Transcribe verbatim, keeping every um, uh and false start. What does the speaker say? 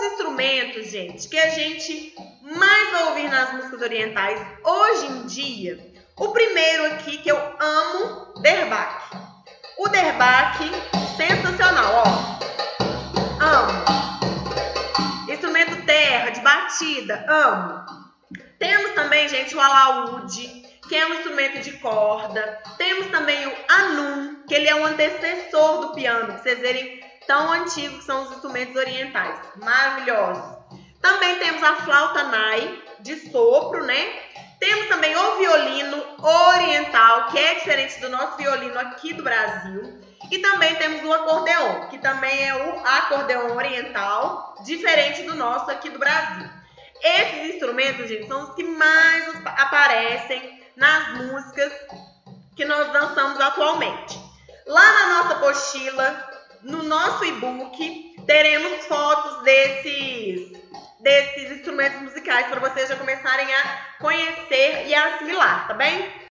os instrumentos, gente, que a gente mais vai ouvir nas músicas orientais hoje em dia. O primeiro aqui, que eu amo, derbake. O derbake, sensacional, ó. Amo. Instrumento terra, de batida, amo. Temos também, gente, o alaúde, que é um instrumento de corda. Temos também o anum, que ele é um antecessor do piano, pra vocês verem tão antigo que são os instrumentos orientais. Maravilhosos. Também temos a flauta nai, de sopro, né? Temos também o violino oriental, que é diferente do nosso violino aqui do Brasil. E também temos o acordeon, que também é o acordeon oriental, diferente do nosso aqui do Brasil. Esses instrumentos, gente, são os que mais aparecem nas músicas que nós dançamos atualmente. Lá na nossa apostila, no nosso e-book, teremos fotos desses, desses instrumentos musicais para vocês já começarem a conhecer e a assimilar, tá bem?